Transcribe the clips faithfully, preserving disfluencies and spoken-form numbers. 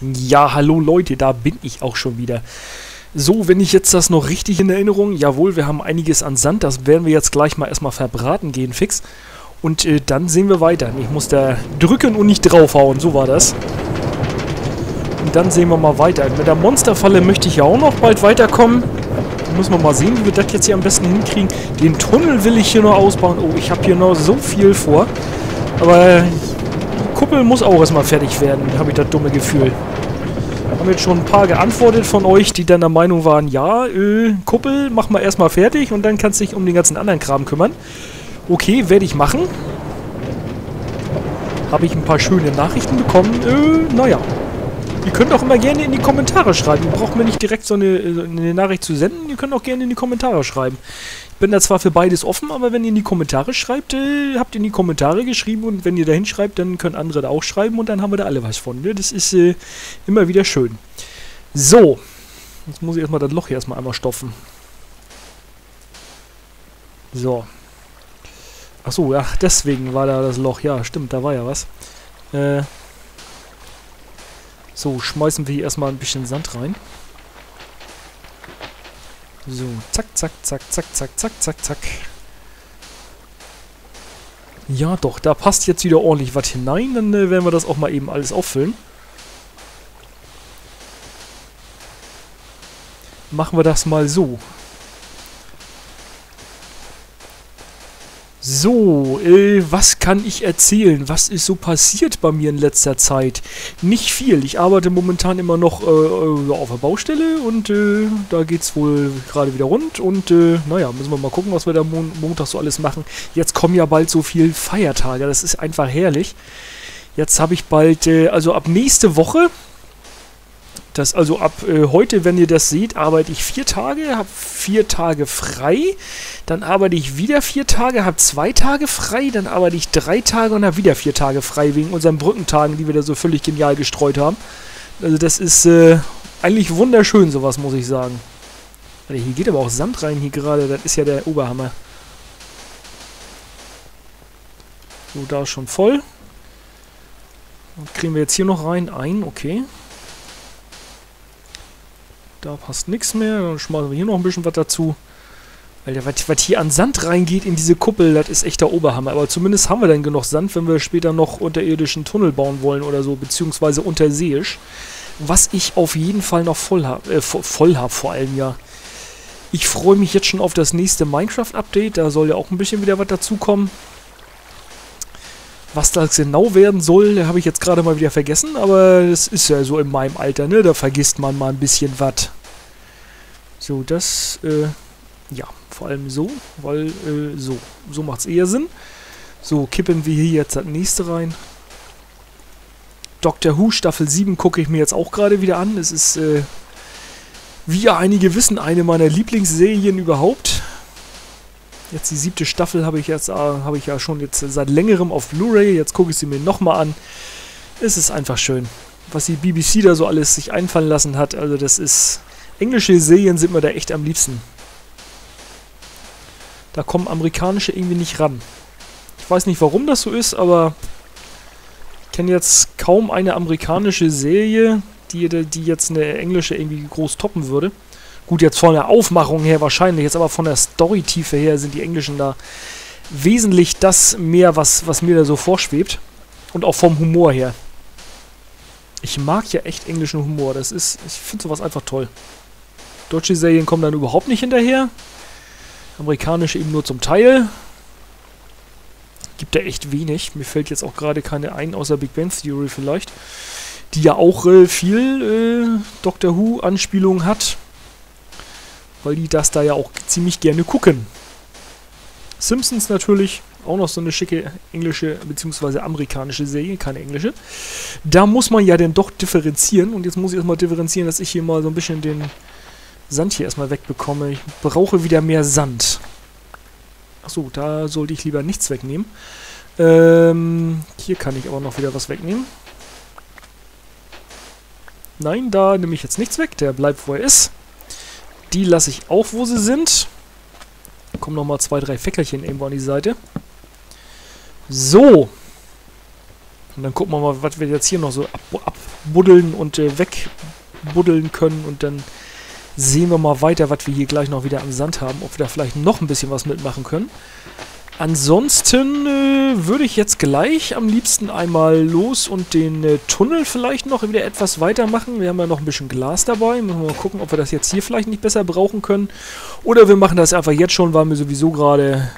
Ja, hallo Leute, da bin ich auch schon wieder. So, wenn ich jetzt das noch richtig in Erinnerung, jawohl, wir haben einiges an Sand, das werden wir jetzt gleich mal erstmal verbraten gehen, fix. Und äh, dann sehen wir weiter. Ich muss da drücken und nicht draufhauen, so war das. Und dann sehen wir mal weiter. Mit der Monsterfalle möchte ich ja auch noch bald weiterkommen. Da müssen wir mal sehen, wie wir das jetzt hier am besten hinkriegen. Den Tunnel will ich hier noch ausbauen. Oh, ich habe hier noch so viel vor. Aber die Kuppel muss auch erstmal fertig werden, habe ich das dumme Gefühl. Haben jetzt schon ein paar geantwortet von euch, die dann der Meinung waren, ja, äh, Kuppel, mach mal erstmal fertig und dann kannst du dich um den ganzen anderen Kram kümmern. Okay, werde ich machen. Habe ich ein paar schöne Nachrichten bekommen. Äh, naja. Ihr könnt auch immer gerne in die Kommentare schreiben. Ihr braucht mir nicht direkt so eine, so eine Nachricht zu senden. Ihr könnt auch gerne in die Kommentare schreiben. Ich bin da zwar für beides offen, aber wenn ihr in die Kommentare schreibt, äh, habt ihr in die Kommentare geschrieben. Und wenn ihr da hinschreibt, dann können andere da auch schreiben. Und dann haben wir da alle was von. Ne? Das ist äh, immer wieder schön. So. Jetzt muss ich erstmal das Loch hier erstmal einmal stopfen. So. Achso, ach, deswegen war da das Loch. Ja, stimmt, da war ja was. Äh... So, schmeißen wir hier erstmal ein bisschen Sand rein. So, zack, zack, zack, zack, zack, zack, zack, zack. Ja doch, da passt jetzt wieder ordentlich was hinein. Dann äh, werden wir das auch mal eben alles auffüllen. Machen wir das mal so. So, äh, was kann ich erzählen? Was ist so passiert bei mir in letzter Zeit? Nicht viel. Ich arbeite momentan immer noch äh, auf der Baustelle und äh, da geht's wohl gerade wieder rund. Und äh, naja, müssen wir mal gucken, was wir da Mon- Montag so alles machen. Jetzt kommen ja bald so viele Feiertage. Das ist einfach herrlich. Jetzt habe ich bald, äh, also ab nächste Woche... Das also ab äh, heute, wenn ihr das seht, arbeite ich vier Tage, habe vier Tage frei, dann arbeite ich wieder vier Tage, habe zwei Tage frei, dann arbeite ich drei Tage und habe wieder vier Tage frei, wegen unseren Brückentagen, die wir da so völlig genial gestreut haben. Also das ist äh, eigentlich wunderschön, sowas, muss ich sagen. Alter, hier geht aber auch Sand rein hier gerade, das ist ja der Oberhammer. So, da ist schon voll. Und kriegen wir jetzt hier noch rein, ein, okay. Da passt nichts mehr. Dann schmeißen wir hier noch ein bisschen was dazu. Alter, was hier an Sand reingeht in diese Kuppel, das ist echt der Oberhammer. Aber zumindest haben wir dann genug Sand, wenn wir später noch unterirdischen Tunnel bauen wollen oder so, beziehungsweise unterseeisch. Was ich auf jeden Fall noch voll habe. Äh, voll habe vor allem, ja. Ich freue mich jetzt schon auf das nächste Minecraft-Update. Da soll ja auch ein bisschen wieder was dazukommen. Was das genau werden soll, habe ich jetzt gerade mal wieder vergessen, aber das ist ja so in meinem Alter, ne? Da vergisst man mal ein bisschen was. So, das, äh, ja, vor allem so, weil, äh, so, so macht es eher Sinn. So, kippen wir hier jetzt das nächste rein. Doctor Who Staffel sieben gucke ich mir jetzt auch gerade wieder an. Es ist, äh, wie einige wissen, eine meiner Lieblingsserien überhaupt. Jetzt die siebte Staffel habe ich jetzt äh, habe ich ja schon jetzt seit längerem auf Blu-ray. Jetzt gucke ich sie mir nochmal an. Es ist einfach schön, was die B B C da so alles sich einfallen lassen hat. Also das ist... Englische Serien sind mir da echt am liebsten. Da kommen amerikanische irgendwie nicht ran. Ich weiß nicht, warum das so ist, aber... Ich kenne jetzt kaum eine amerikanische Serie, die, die jetzt eine englische irgendwie groß toppen würde. Gut, jetzt von der Aufmachung her wahrscheinlich, jetzt aber von der Storytiefe her sind die Englischen da wesentlich das mehr, was, was mir da so vorschwebt. Und auch vom Humor her. Ich mag ja echt englischen Humor, das ist, ich finde sowas einfach toll. Deutsche Serien kommen dann überhaupt nicht hinterher. Amerikanische eben nur zum Teil. Gibt da echt wenig. Mir fällt jetzt auch gerade keine ein, außer Big Bang Theory vielleicht. Die ja auch äh, viel äh, Doctor Who-Anspielungen hat. Weil die das da ja auch ziemlich gerne gucken. Simpsons natürlich, auch noch so eine schicke englische bzw. amerikanische Serie, keine englische. Da muss man ja dann doch differenzieren. Und jetzt muss ich erstmal differenzieren, dass ich hier mal so ein bisschen den Sand hier erstmal wegbekomme. Ich brauche wieder mehr Sand. Achso, da sollte ich lieber nichts wegnehmen. Ähm, hier kann ich aber noch wieder was wegnehmen. Nein, da nehme ich jetzt nichts weg. Der bleibt, wo er ist. Die lasse ich auch, wo sie sind. Da kommen nochmal zwei, drei Fäckelchen irgendwo an die Seite. So. Und dann gucken wir mal, was wir jetzt hier noch so ab buddeln und äh, wegbuddeln können. Und dann sehen wir mal weiter, was wir hier gleich noch wieder am Sand haben. Ob wir da vielleicht noch ein bisschen was mitmachen können. Ansonsten äh, würde ich jetzt gleich am liebsten einmal los und den äh, Tunnel vielleicht noch wieder etwas weitermachen. Wir haben ja noch ein bisschen Glas dabei. Müssen wir mal gucken, ob wir das jetzt hier vielleicht nicht besser brauchen können. Oder wir machen das einfach jetzt schon, weil wir sowieso gerade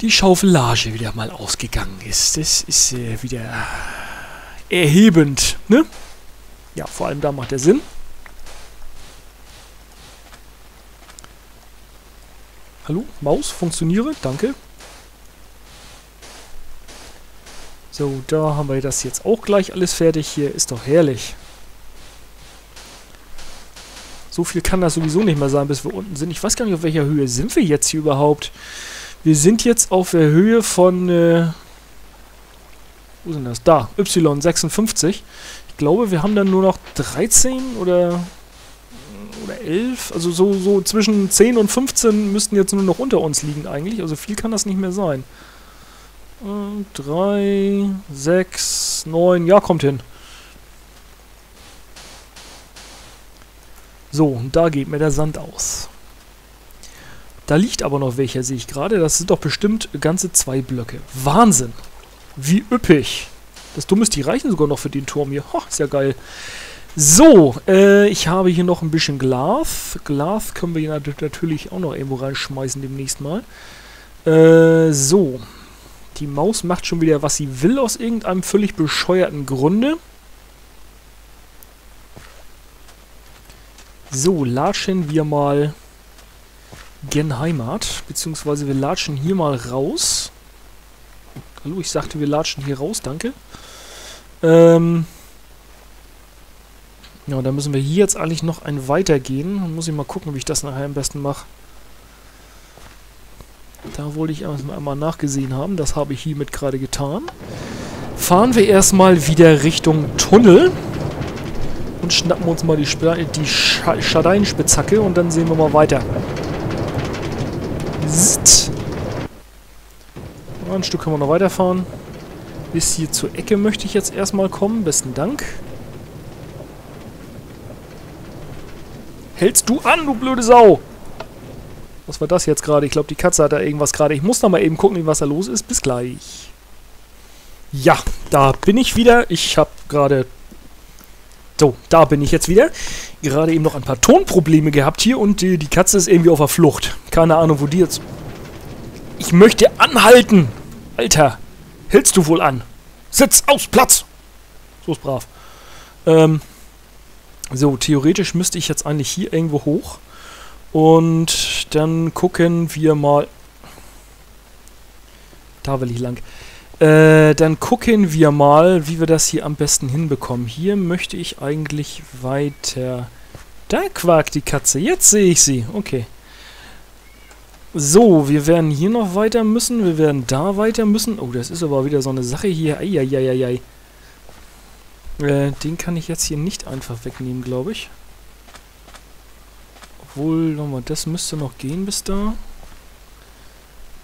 die Schaufelage wieder mal ausgegangen ist. Das ist äh, wieder erhebend, ne? Ja, vor allem da macht der Sinn. Hallo, Maus, funktioniere, danke. So, da haben wir das jetzt auch gleich alles fertig. Hier ist doch herrlich. So viel kann das sowieso nicht mehr sein, bis wir unten sind. Ich weiß gar nicht, auf welcher Höhe sind wir jetzt hier überhaupt. Wir sind jetzt auf der Höhe von, äh, wo sind das? Da, Y sechsundfünfzig. Ich glaube, wir haben dann nur noch dreizehn oder oder elf, also so, so zwischen zehn und fünfzehn müssten jetzt nur noch unter uns liegen eigentlich, also viel kann das nicht mehr sein. drei, sechs, neun, ja, kommt hin. So, und da geht mir der Sand aus. Da liegt aber noch welcher, sehe ich gerade, das sind doch bestimmt ganze zwei Blöcke. Wahnsinn! Wie üppig! Das Dumme ist, die reichen sogar noch für den Turm hier. Ho, ist ja geil. So, äh, ich habe hier noch ein bisschen Glas. Glas können wir hier natürlich auch noch irgendwo reinschmeißen demnächst mal. Äh, so. Die Maus macht schon wieder, was sie will, aus irgendeinem völlig bescheuerten Grunde. So, latschen wir mal gen Heimat. Beziehungsweise wir latschen hier mal raus. Hallo, ich sagte, wir latschen hier raus, danke. Ähm... Ja, und dann müssen wir hier jetzt eigentlich noch ein weitergehen. Dann muss ich mal gucken, wie ich das nachher am besten mache. Da wollte ich einmal nachgesehen haben. Das habe ich hiermit gerade getan. Fahren wir erstmal wieder Richtung Tunnel. Und schnappen uns mal die, die Schadeinspitzhacke. Und dann sehen wir mal weiter. Zzt. Ein Stück können wir noch weiterfahren. Bis hier zur Ecke möchte ich jetzt erstmal kommen. Besten Dank. Hältst du an, du blöde Sau! Was war das jetzt gerade? Ich glaube, die Katze hat da irgendwas gerade. Ich muss noch mal eben gucken, was da los ist. Bis gleich. Ja, da bin ich wieder. Ich habe gerade... So, da bin ich jetzt wieder. Gerade eben noch ein paar Tonprobleme gehabt hier und die, die Katze ist irgendwie auf der Flucht. Keine Ahnung, wo die jetzt... Ich möchte anhalten! Alter, hältst du wohl an? Sitz, aus, Platz! So ist brav. Ähm... So, theoretisch müsste ich jetzt eigentlich hier irgendwo hoch. Und dann gucken wir mal... Da will ich lang. Äh, dann gucken wir mal, wie wir das hier am besten hinbekommen. Hier möchte ich eigentlich weiter... Da quakt die Katze. Jetzt sehe ich sie. Okay. So, wir werden hier noch weiter müssen. Wir werden da weiter müssen. Oh, das ist aber wieder so eine Sache hier. Eieieiei. Äh, den kann ich jetzt hier nicht einfach wegnehmen, glaube ich. Obwohl, nochmal, das müsste noch gehen bis da.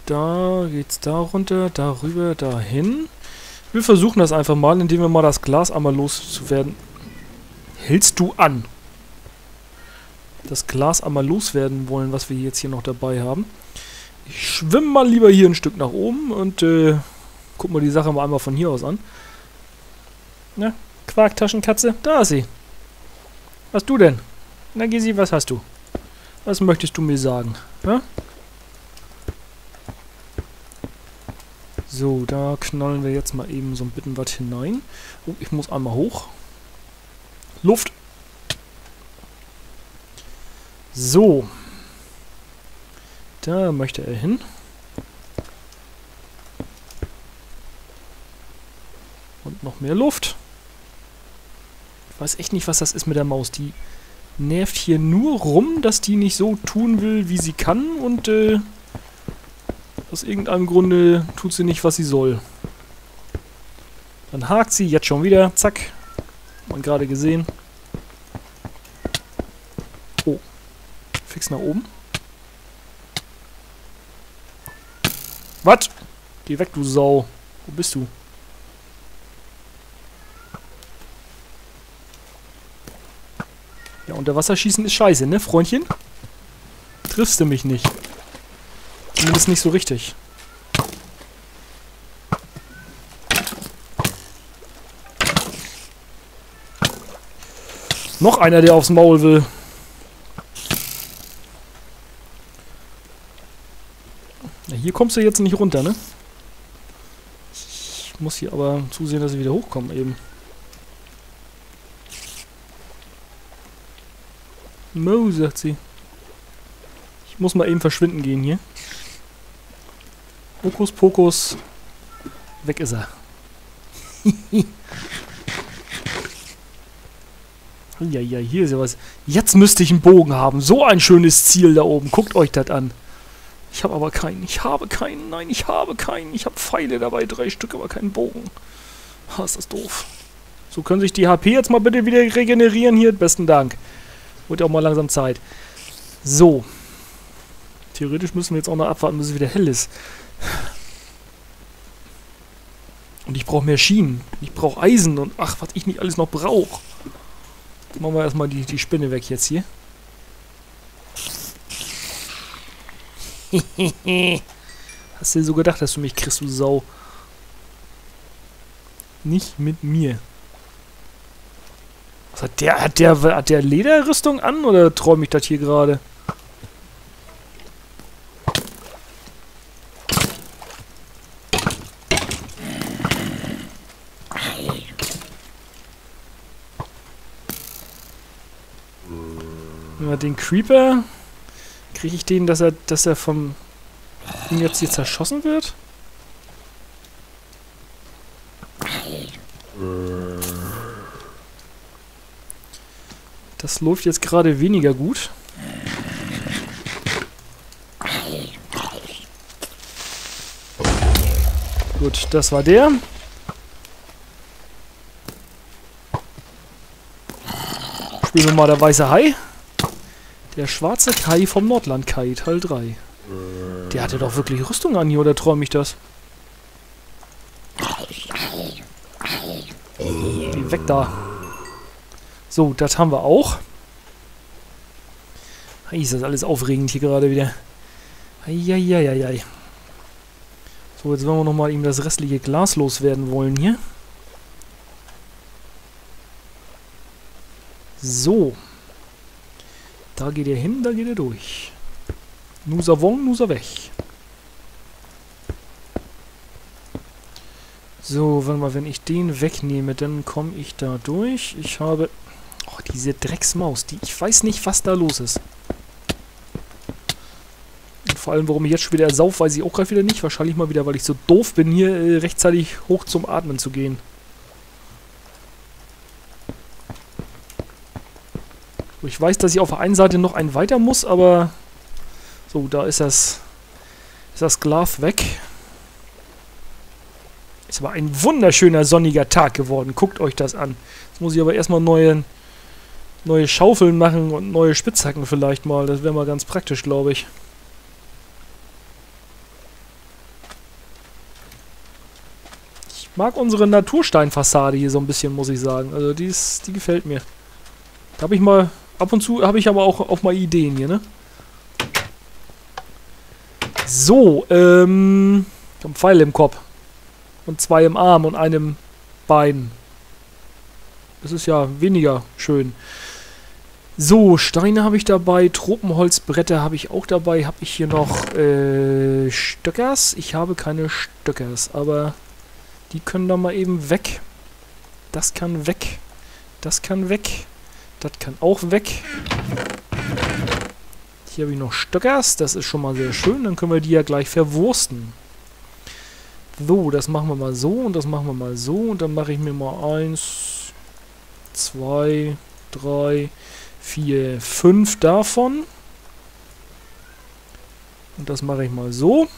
Da geht's da runter, da rüber, da hin. Wir versuchen das einfach mal, indem wir mal das Glas einmal loszuwerden. Hältst du an? Das Glas einmal loswerden wollen, was wir jetzt hier noch dabei haben. Ich schwimme mal lieber hier ein Stück nach oben und äh, guck mal die Sache mal einmal von hier aus an. Na, Quarktaschenkatze, da ist sie. Was du denn? Na, Gisi, was hast du? Was möchtest du mir sagen? Ja? So, da knallen wir jetzt mal eben so ein bisschen was hinein. Oh, ich muss einmal hoch. Luft! So. Da möchte er hin. Und noch mehr Luft. Ich weiß echt nicht, was das ist mit der Maus. Die nervt hier nur rum, dass die nicht so tun will, wie sie kann. Und äh, aus irgendeinem Grunde tut sie nicht, was sie soll. Dann hakt sie jetzt schon wieder. Zack. Man gerade gesehen. Oh. Fix nach oben. Was? Geh weg, du Sau. Wo bist du? Ja, unter Wasser schießen ist scheiße, ne, Freundchen? Triffst du mich nicht. Zumindest nicht so richtig. Noch einer, der aufs Maul will. Ja, hier kommst du jetzt nicht runter, ne? Ich muss hier aber zusehen, dass ich wieder hochkomme eben. Mo, sagt sie. Ich muss mal eben verschwinden gehen hier. Hokus Pokus. Weg ist er. Ja, ja, hier ist ja was. Jetzt müsste ich einen Bogen haben. So ein schönes Ziel da oben. Guckt euch das an. Ich habe aber keinen. Ich habe keinen. Nein, ich habe keinen. Ich habe Pfeile dabei. Drei Stück, aber keinen Bogen. Ah, ist das doof. So, können sich die H P jetzt mal bitte wieder regenerieren hier. Besten Dank. Wird auch mal langsam Zeit. So. Theoretisch müssen wir jetzt auch noch abwarten, bis es wieder hell ist. Und ich brauche mehr Schienen. Ich brauche Eisen und ach, was ich nicht alles noch brauche. Machen wir erstmal die, die Spinne weg jetzt hier. Hast du so gedacht, dass du mich kriegst, du Sau? Nicht mit mir. Was hat der, hat der, hat der Lederrüstung an oder träume ich das hier gerade? Den Creeper, kriege ich den, dass er, dass er vom Ding jetzt hier zerschossen wird? Das läuft jetzt gerade weniger gut. Gut, das war der. Spielen wir mal der weiße Hai. Der schwarze Kai vom Nordland-Kai, Teil drei. Der hatte doch wirklich Rüstung an hier, oder träume ich das? Geh weg da. So, das haben wir auch. Hey, ist das alles aufregend hier gerade wieder. Eieieiei. So, jetzt wollen wir nochmal eben das restliche Glas loswerden wollen hier. So. Da geht er hin, da geht er durch. Nous avons, nous avec. So, warte mal, wenn ich den wegnehme, dann komme ich da durch. Ich habe... Oh, diese Drecksmaus. Die, ich weiß nicht, was da los ist. Und vor allem, warum ich jetzt schon wieder sauf, weiß ich auch gerade wieder nicht. Wahrscheinlich mal wieder, weil ich so doof bin, hier äh, rechtzeitig hoch zum Atmen zu gehen. Ich weiß, dass ich auf der einen Seite noch einen weiter muss, aber... So, da ist das, ist das Glas weg. Ist aber ein wunderschöner sonniger Tag geworden. Guckt euch das an. Jetzt muss ich aber erstmal neue, neue Schaufeln machen und neue Spitzhacken vielleicht mal. Das wäre mal ganz praktisch, glaube ich. Ich mag unsere Natursteinfassade hier so ein bisschen, muss ich sagen. Also die, ist, die gefällt mir. Da habe ich mal... Ab und zu habe ich aber auch, auch mal Ideen hier, ne? So, ähm... Ich habe einen Pfeil im Kopf. Und zwei im Arm und einem Bein. Das ist ja weniger schön. So, Steine habe ich dabei. Tropenholzbretter habe ich auch dabei. Habe ich hier noch äh, Stöckers? Ich habe keine Stöckers, aber die können da mal eben weg. Das kann weg. Das kann weg. Das kann auch weg. Hier habe ich noch Stöckers. Das ist schon mal sehr schön. Dann können wir die ja gleich verwursten. So, das machen wir mal so. Und das machen wir mal so. Und dann mache ich mir mal eins, zwei, drei, vier, fünf davon. Und das mache ich mal so.